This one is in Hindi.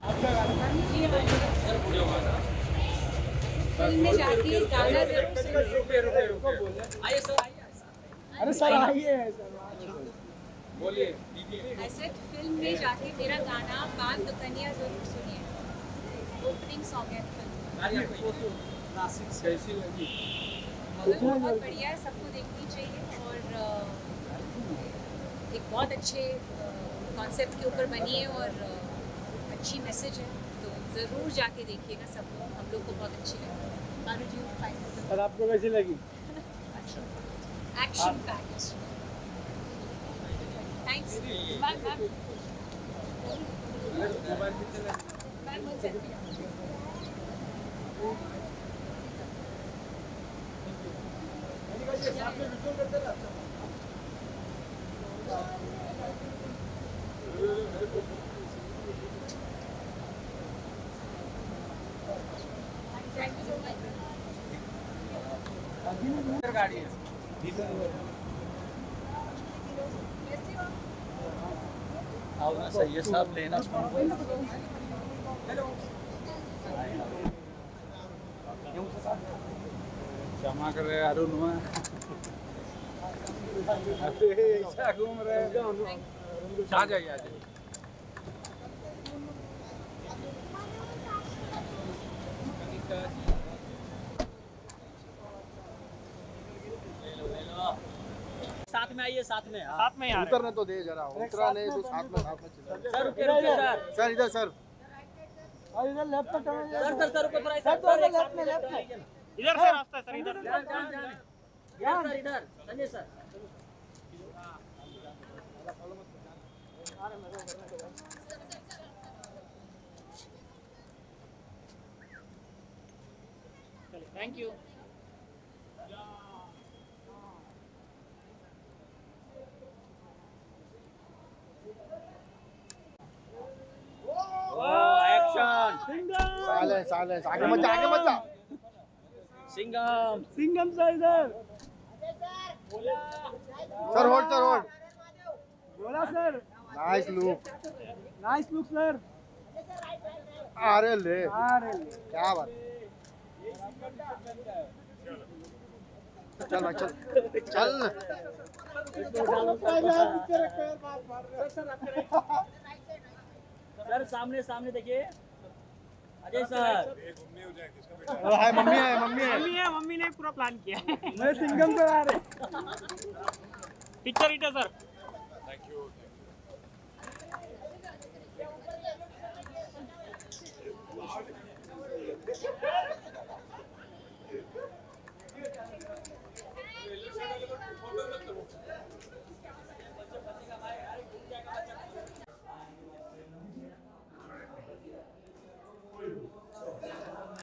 फिल्म में जाके मेरा गाना बाल दुकनिया जरूर सुनिए, ओपनिंग सॉन्ग है फिल्म का। बहुत बढ़िया है, सबको देखनी चाहिए। और एक बहुत अच्छे कॉन्सेप्ट के ऊपर बनी है और अच्छी मैसेज है, तो ज़रूर जाके देखिएगा सब लोग। हम लोग को बहुत अच्छी लगी। मानो जी फाइनल, और आपको कैसी लगी? अच्छा, एक्शन पैक्ड। थैंक्स। बाय। गाड़ी है सही साहब लेना। क्षमा कर रहे अरुण घूम रहे आ जाइए आ जाइए। साथ में आइए, साथ में उतरने तो दे जरा, उतरा नहीं तो साथ में सर सर इधर सर और इधर लेफ्ट पर सर सर सर ऊपर आइए सर, लेफ्ट में लेफ्ट इधर सर रास्ता सर इधर सर इधर Sanjay sir thank you. Action silence silence, आगे मत जा सिंघम सिंघम सर इधर सर होल्ड सर होल्ड बोला सर। Nice look sir. अरे ले क्या बात है। चल सर सामने देखिए अजय सर। हाय मम्मी ने पूरा प्लान किया। मैं सिंघम से आ रहे पिक्चर इटा सर। Thank you.